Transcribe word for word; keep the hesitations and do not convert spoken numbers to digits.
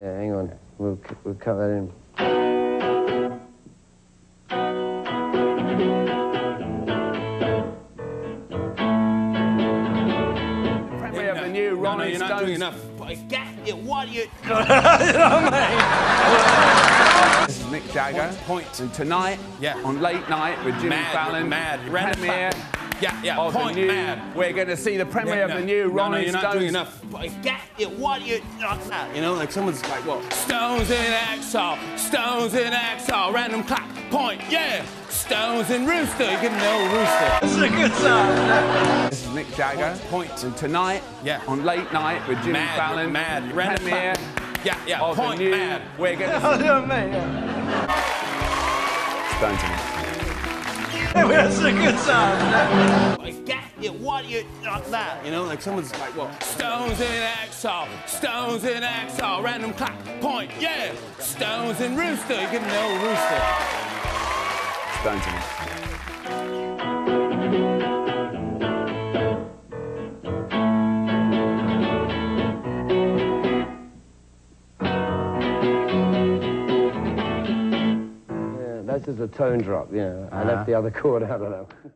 Yeah, hang on. We'll, we'll cut that in. We have the new Rolling Stones. No, no, you're not doing enough. What you... You know what I mean? This is Mick Jagger. Point. Point. And tonight, yeah. on Late Night with Jimmy mad, Fallon. Mad. Premiere. Yeah, yeah. Of Point. The new, mad. We're going to see the premiere yeah, no. of the new Rolling Stones. No, no, you're not Stones. doing enough. Get you, what you... You know, like someone's like, what? Stones in exile. Stones in exile. Random clap. Point. Yeah. Stones in rooster. You can know rooster. This is a good song. This is Mick Jagger. Point. Point. And tonight, yeah. on Late Night with Jimmy mad, Fallon. Mad. Random here. Yeah, yeah. Of Point. The new, mad. We're going to... Oh, no, mate. Stones in exile. That's a good song. I get you, what you like that? You know, like someone's like, what? Stones in exile, stones in exile, random clap, point, yeah. Stones in rooster, you can know rooster. Stones in exile. That's just a tone drop, you know. Uh-huh. I left the other chord out of that.